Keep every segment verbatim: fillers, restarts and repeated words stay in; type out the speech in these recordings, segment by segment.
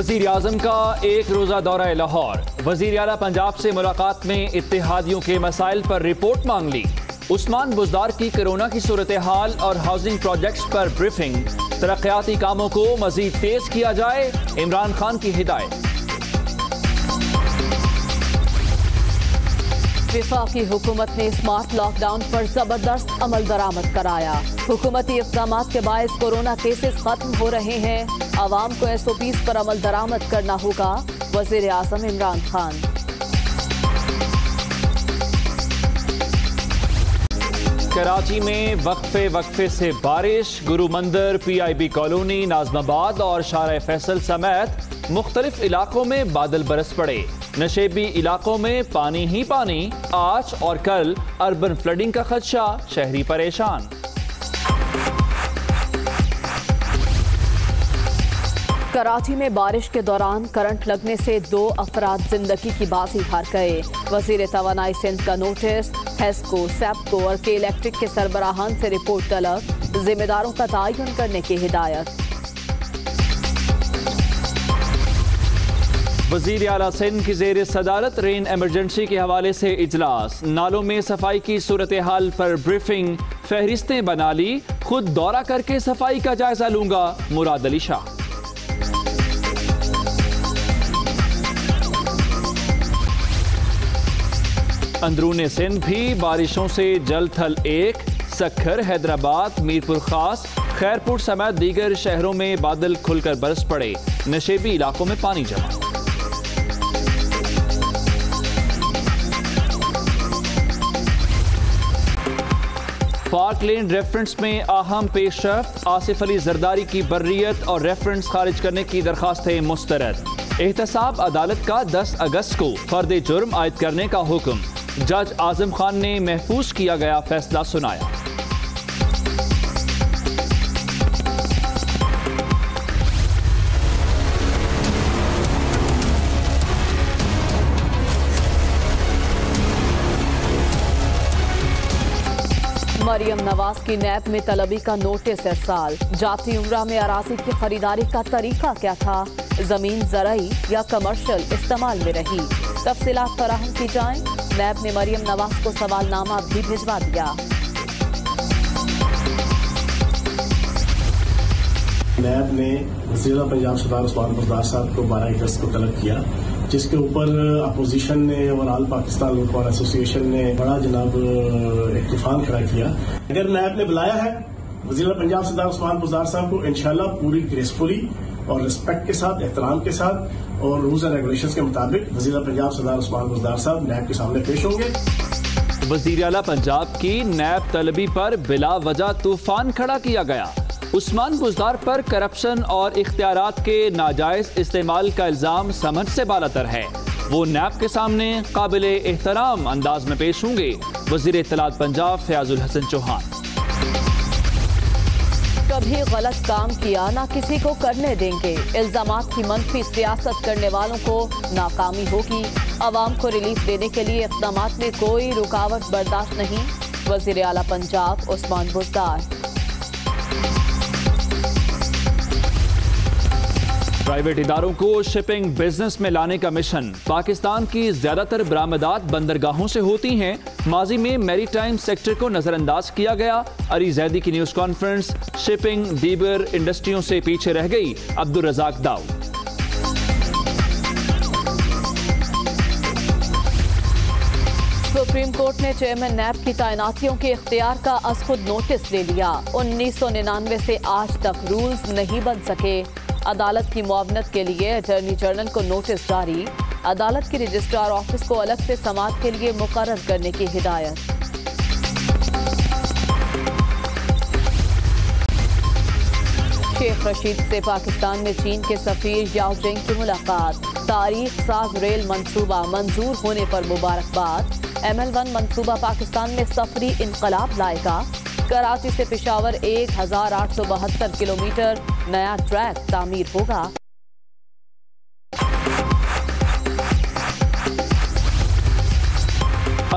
वज़ीर आज़म का एक रोज़ा दौरा लाहौर, वज़ीर आला पंजाब से मुलाकात में इत्तेहादियों के मसाइल पर रिपोर्ट मांग ली। उस्मान बुज़दार की कोरोना की सूरत हाल और हाउसिंग प्रोजेक्ट्स पर ब्रीफिंग, तरक्याती कामों को मज़ीद तेज किया जाए, इमरान खान की हिदायत। वफाकी हुकूमत ने स्मार्ट लॉकडाउन पर जबरदस्त अमल दरामद कराया। हुकूमती इकदाम के बायस कोरोना केसेस खत्म हो रहे हैं, आवाम को एस ओ पीज पर अमल दरामद करना होगा, वजीर आजम इमरान खान। कराची में वक्फे वक्फे से बारिश, Guru Mandir, P I B colony, Nazimabad और शारा फैसल समेत मुख्तलिफ इलाकों में बादल बरस पड़े। नशेबी इलाकों में पानी ही पानी, आज और कल अर्बन फ्लडिंग का खदशा, शहरी परेशान। कराची में बारिश के दौरान करंट लगने से दो अफराद जिंदगी की बाजी हार गए। वजीर तवानाई सिंध का नोटिस, हेस्को, सैपको और के इलेक्ट्रिक के सरबराहान से रिपोर्ट तलब, जिम्मेदारों का तयन करने की हिदायत। वज़ीर आला सिंध की ज़ेर सदारत रेन एमरजेंसी के हवाले से इजलास, नालों में सफाई की सूरत हाल पर ब्रीफिंग, फहरिस्तें बना ली, खुद दौरा करके सफाई का जायजा लूंगा, मुराद अली शाह। अंदरूने सिंध भी बारिशों से जल थल, एक सक्खर, हैदराबाद, मीरपुर खास, खैरपुर समेत दीगर शहरों में बादल खुलकर बरस पड़े, नशेबी इलाकों में पानी जमा। पार्कलैंड रेफरेंस में अहम पेशरफ, आसिफ अली जरदारी की बर्रियत और रेफरेंस खारिज करने की दरख्वास्तें मुस्तरद। एहतसाब अदालत का दस अगस्त को फर्द जुर्म आयद करने का हुक्म, जज आजम खान ने महफूज किया गया फैसला सुनाया। मरियम नवाज की नैब में तलबी का नोटिस इरसाल, जाती उम्रा में अराजी की खरीदारी का तरीका क्या था, जमीन जरई या कमर्शल इस्तेमाल में रही, तफसीलात फराहम की जाए। नैब ने मरियम नवाज को सवालनामा भी भिजवा दिया। नैब ने जिला पंजाब सदर उस्मान बुज़दार साहब को बारह अगस्त को तलब किया, जिसके ऊपर अपोजिशन ने और आल पाकिस्तान लोकवान एसोसिएशन ने बड़ा जनाब इत्तेफाक खड़ा किया। अगर नैब ने बुलाया है वज़ीर पंजाब सरदार उस्मान बुज़दार साहब को, इंशाल्लाह पूरी ग्रेसफुली और रिस्पेक्ट के साथ, एहतराम के साथ और रूल्स एंड रेगुलेशंस के मुताबिक वज़ीर पंजाब सरदार उस्मान बुज़दार साहब नैब के सामने पेश होंगे। वज़ीर आला पंजाब की नैब तलबी पर बिला वजह तूफान खड़ा किया गया। उस्मान बुज़दार पर करप्शन और इख्तियारात के नाजायज इस्तेमाल का इल्ज़ाम समझ से बालातर है, वो नैब के सामने काबिले एहतराम अंदाज में पेश होंगे, वज़ीर इत्तलात पंजाब फयाजुल हसन चौहान। कभी गलत काम किया ना किसी को करने देंगे, इल्ज़ामात की मनफी सियासत करने वालों को नाकामी होगी, आवाम को रिलीफ देने के लिए इक़दाम में कोई रुकावट बर्दाश्त नहीं, वज़ीर आला पंजाब उस्मान बुज़दार। प्राइवेट इदारों को शिपिंग बिजनेस में लाने का मिशन, पाकिस्तान की ज्यादातर बरामदात बंदरगाहों से होती हैं, माजी में मैरीटाइम सेक्टर को नजरअंदाज किया गया। अली जैदी की न्यूज कॉन्फ्रेंस, शिपिंग दीगर इंडस्ट्रियों से पीछे रह गई, अब्दुल रजाक दाऊद। सुप्रीम कोर्ट ने चेयरमैन नैब की तैनातियों के इख्तियार का अस खुद नोटिस ले लिया। उन्नीस सौ निन्यानवे से आज तक रूल्स नहीं बन सके। अदालत की मुआवनत के लिए अटर्नी जनरल को नोटिस जारी, अदालत की रजिस्ट्रार ऑफिस को अलग से समाअत के लिए मुकर्रर करने की हिदायत। शेख रशीद से पाकिस्तान में चीन के सफीर याहजेंग की मुलाकात, तारीख साज रेल मंसूबा मंजूर होने पर मुबारकबाद, एम एल वन मनसूबा पाकिस्तान में सफरी इंकलाब लाएगा, कराची से पेशावर एक हजार आठ सौ बहत्तर किलोमीटर नया ट्रैक तामीर होगा।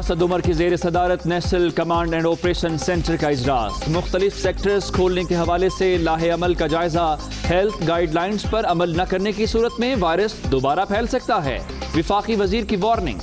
असद उमर की जेर सदारत national command and operation centre का इजलास, मुख्तलिफ सेक्टर्स खोलने के हवाले से लाहे अमल का जायजा। हेल्थ गाइडलाइंस पर अमल न करने की सूरत में वायरस दोबारा फैल सकता है, विफाकी वजीर की वार्निंग।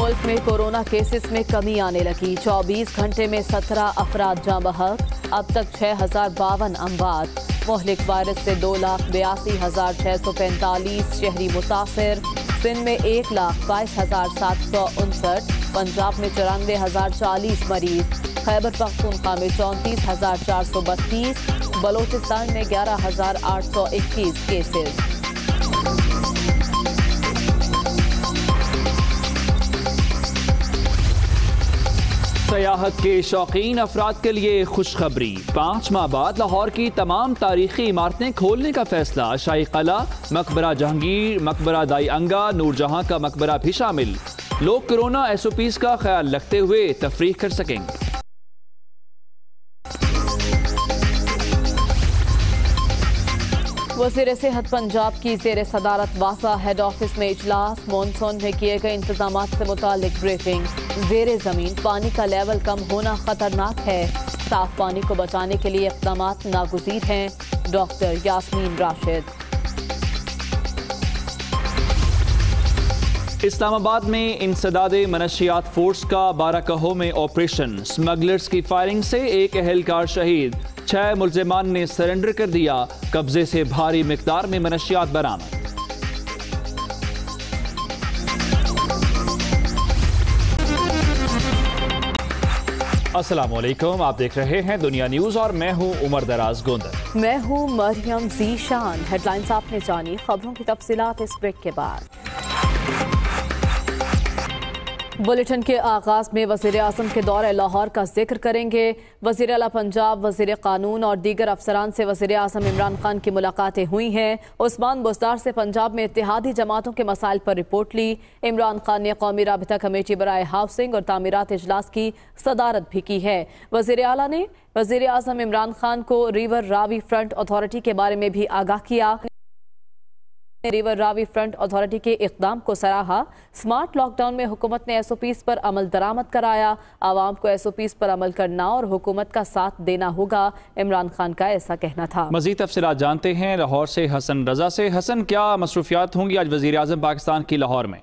मुल्क में कोरोना केसेस में कमी आने लगी, चौबीस घंटे में सत्रह अफराद जाँ बहक, अब तक छः हजार बावन अमवात। मोहलिक वायरस से दो लाख बयासी हजार छः सौ पैंतालीस शहरी मुतासर। सिंध में एक लाख बाईस हजार सात सौ उनसठ, पंजाब में चौरानवे हजार चालीस मरीज, खैबर पख्तूनख्वा में चौंतीस हजार चार सौ बत्तीस, बलोचिस्तान में ग्यारह हजार आठ सौ इक्कीस केसेस। सयाहत के शौकीन अफराद के लिए खुशखबरी, पाँच माह बाद लाहौर की तमाम तारीखी इमारतें खोलने का फैसला। शाही कला, मकबरा जहांगीर, मकबरा दाई अंगा, नूरजहां का मकबरा भी शामिल। लोग कोरोना एस ओ पीज का ख्याल रखते हुए तफरीक कर सकेंगे। वज़ीर सेहत पंजाब की ज़ेर सदारत वासा हेड ऑफिस में इजलास, मानसून में किए गए इंतजाम से मुतालिक ब्रीफिंग। जेरे जमीन पानी का लेवल कम होना खतरनाक है, साफ पानी को बचाने के लिए इकदाम नागुज़ीर हैं। डॉक्टर यास्मीन राशिद। इस्लामाबाद में इंसदादे मनशियात फोर्स का बाराकहो में ऑपरेशन, स्मगलर्स की फायरिंग से एक एहलकार शहीद, छह मुलजमान ने सरेंडर कर दिया, कब्जे से भारी मिकदार में मनशियात बरामद। अस्सलामुअलैकुम, आप देख रहे हैं दुनिया न्यूज़ और मैं हूँ उमर दराज गोंदर। मैं हूँ मरियम जी शान। हेडलाइंस आपने जानी, खबरों की तफसीलात इस ब्रेक के बाद। बुलेटिन के आगाज में वज़ीर आज़म के दौरे लाहौर का जिक्र करेंगे। वज़ीर आला पंजाब, वज़ीर कानून और दीगर अफसरान से वज़ीर आज़म इमरान खान की मुलाकातें हुई हैं। उस्मान बुज़दार से पंजाब में इत्तेहादी जमातों के मसाइल पर रिपोर्ट ली। इमरान खान ने कौमी राबिता कमेटी बराए हाउसिंग और तामीरात इजलास की सदारत भी की है। वज़ीर आला ने वज़ीर आज़म इमरान खान को रिवर रावी फ्रंट अथॉरिटी के बारे में भी आगाह किया। रिवर रावी फ्रंट अथॉरिटी के इकदाम को सराहा। स्मार्ट लॉकडाउन में हुकूमत ने एसओपीस पर अमल दरामद कराया, आवाम को एसओपीस पर अमल करना और हुकूमत का साथ देना होगा, इमरान खान का ऐसा कहना था। मजीद तफसीलात जानते हैं लाहौर से हसन रजा से। हसन, क्या मसरूफियात होंगी आज वज़ीर आज़म पाकिस्तान की लाहौर में?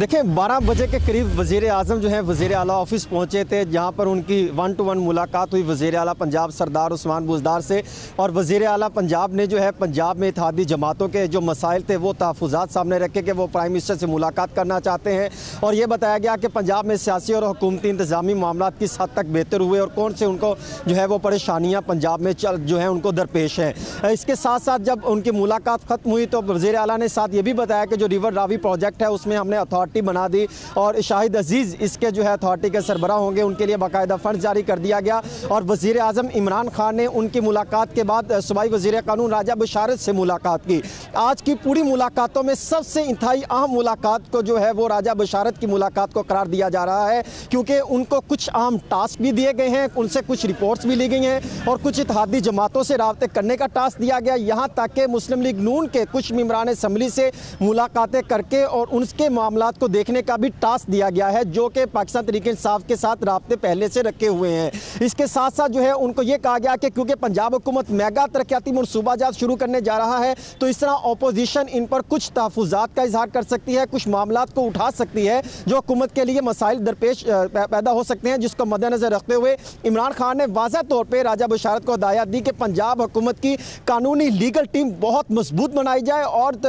देखें, बारह बजे के करीब वज़ीर आज़म जो है वज़ीर आला ऑफिस पहुँचे थे, जहाँ पर उनकी वन टू वन मुलाकात हुई वज़ीर आला पंजाब सरदार उस्मान बुज़दार से। और वज़ीर आला पंजाब ने जो है पंजाब में इत्तेहादी जमातों के जो मसाइल थे वो तहफ़्फ़ुज़ात सामने रखे कि वो प्राइम मिनिस्टर से मुलाकात करना चाहते हैं। और ये बताया गया कि पंजाब में सियासी और हुकूमती इंतज़ामी मामला किस हद तक बेहतर हुए और कौन से उनको जो है वो परेशानियाँ पंजाब में चल जो है उनको दरपेश हैं। इसके साथ साथ जब उनकी मुलाकात ख़त्म हुई तो वज़ीर आला ने साथ ये भी बताया कि जो रिवर रावी प्रोजेक्ट है उसमें हमने अथॉरिटी बना दी और शाहिद अजीज़ इसके जो है अथॉरिटी के सरबराह होंगे, उनके लिए बाकायदा फंड जारी कर दिया गया। और वज़ीर आज़म इमरान खान ने उनकी मुलाकात के बाद सूबाई वज़ीर कानून राजा बशारत से मुलाकात की। आज की पूरी मुलाकातों में सबसे इंतहाई अहम मुलाकात को जो है वो राजा बशारत की मुलाकात को करार दिया जा रहा है, क्योंकि उनको कुछ अहम टास्क भी दिए गए हैं, उनसे कुछ रिपोर्ट्स भी ली गई हैं और कुछ इत्तेहादी जमातों से राबते करने का टास्क दिया गया। यहाँ तक कि मुस्लिम लीग नून के कुछ मेंबरान असम्बली से मुलाकातें करके और उनके मामला को देखने का भी टास्क दिया गया है, जो कि पाकिस्तान तहरीक-ए-इंसाफ के साथ राब्ते पहले से रखे हुए हैं। इसके साथ साथ जो है उनको ये कहा गया कि क्योंकि पंजाब हुकूमत मेगा तरक्याती मनसूबाजात शुरू करने जा रहा है तो इस तरह अपोजिशन इन पर कुछ तहफ़्फ़ुज़ात का इजहार कर सकती है, कुछ मामलात को उठा सकती है जो हुकूमत के लिए मसाइल दरपेश पैदा हो सकते हैं, जिसको मद्देनज़र रखते हुए इमरान खान ने वाज़ेह तौर पर राजा बशारत को हिदायत दी कि पंजाब हुकूमत की कानूनी लीगल टीम बहुत मजबूत बनाई जाए और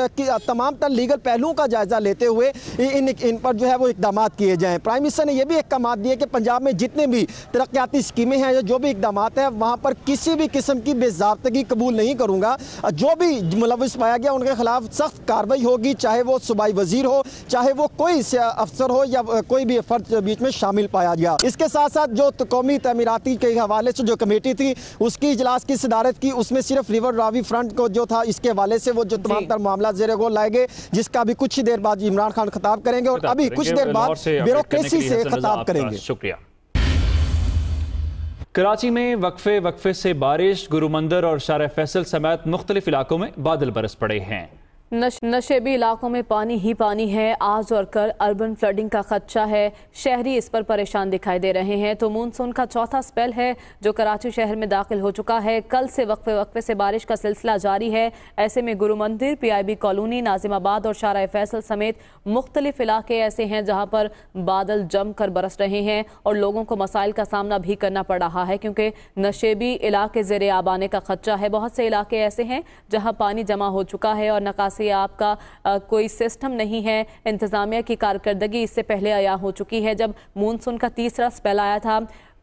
तमाम तर लीगल पहलुओं का जायज़ा लेते हुए इन इन पर जो है वो इकदाम किए जाएँ। प्राइम मिनिस्टर ने यह भी इकदाम दिए कि पंजाब में जितने भी तरक्याती स्कीमें हैं या जो भी इकदाम हैं वहाँ पर किसी भी किस्म की बेजाबतगी कबूल नहीं करूँगा, जो भी मुलविस पाया गया उनके खिलाफ सख्त कार्रवाई होगी, चाहे वो सूबाई वजीर हो, चाहे वो कोई अफसर हो या कोई भी फर्द बीच में शामिल पाया गया। इसके साथ साथ जो कौमी तमीराती के हवाले से जो कमेटी थी उसकी इजलास की सदारत की, उसमें सिर्फ रिवर रावी फ्रंट को जो था इसके हवाले से वो जो तमाम तर मामला जेर गौर लाए गए, जिसका भी कुछ ही देर बाद इमरान खान खिताब करेंगे और अभी कुछ देर बाद ब्यूरोक्रेसी से खिताब करेंगे। शुक्रिया। कराची में वक्फे वक्फे से बारिश, गुरुमंदर और शारा फैसल समेत मुख्तलिफ इलाकों में बादल बरस पड़े हैं। नश, नशेबी इलाकों में पानी ही पानी है। आज और कल अर्बन फ्लडिंग का खदशा है। शहरी इस पर परेशान दिखाई दे रहे हैं। तो मानसून का चौथा स्पेल है जो कराची शहर में दाखिल हो चुका है। कल से वक्फे वक्फे से बारिश का सिलसिला जारी है। ऐसे में गुरु मंदिर, पीआईबी कॉलोनी, नाजिमाबाद और शारा फैसल समेत मुख्तलिफ इलाके ऐसे हैं जहाँ पर बादल जम कर बरस रहे हैं और लोगों को मसाइल का सामना भी करना पड़ रहा है क्योंकि नशेबी इलाके जेर आब आने का खदशा है। बहुत से इलाके ऐसे हैं जहाँ पानी जमा हो चुका है और नकासी आपका आ, कोई सिस्टम नहीं है। इंतजामिया की कारकर्दगी इससे पहले आया हो चुकी है। जब मानसून का तीसरा स्पेल आया था,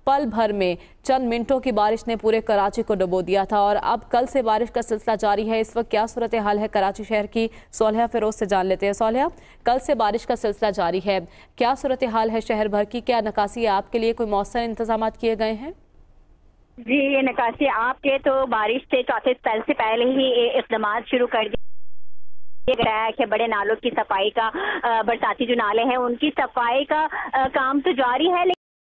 पल भर में चंद मिनटों की बारिश ने पूरे कराची को डुबो दिया था और अब कल से बारिश का सिलसिला जारी है। इस वक्त क्या सूरत हाल है कराची शहर की, सोहया फिरोज से जान लेते हैं। सोहया, कल से बारिश का सिलसिला जारी है, क्या सूरत हाल है शहर भर की? क्या नकासी आपके लिए कोई मौसर इंतजाम किए गए हैं? जी नकासी आपके तो बारिश से चौथे स्पेल से पहले ही इकदाम शुरू कर दिए गया है कि बड़े नालों की सफाई का, बरसाती जो नाले हैं उनकी सफाई का काम तो जारी है।